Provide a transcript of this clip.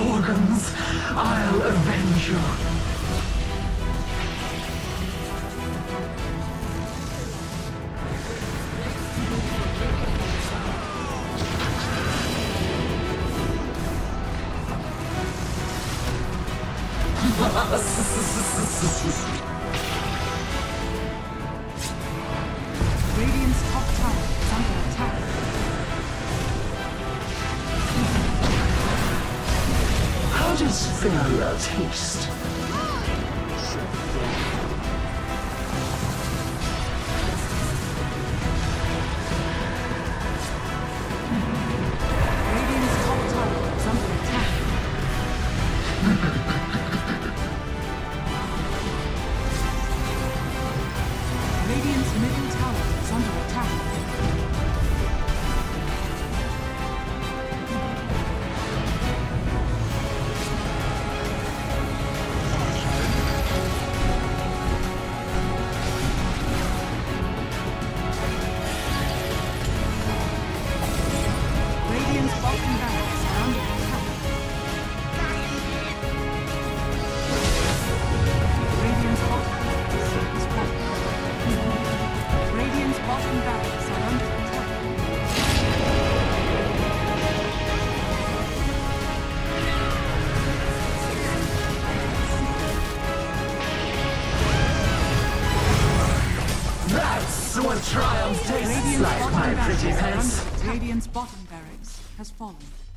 organs. I'll avenge you. Taste. Radiant's bottom barracks has fallen.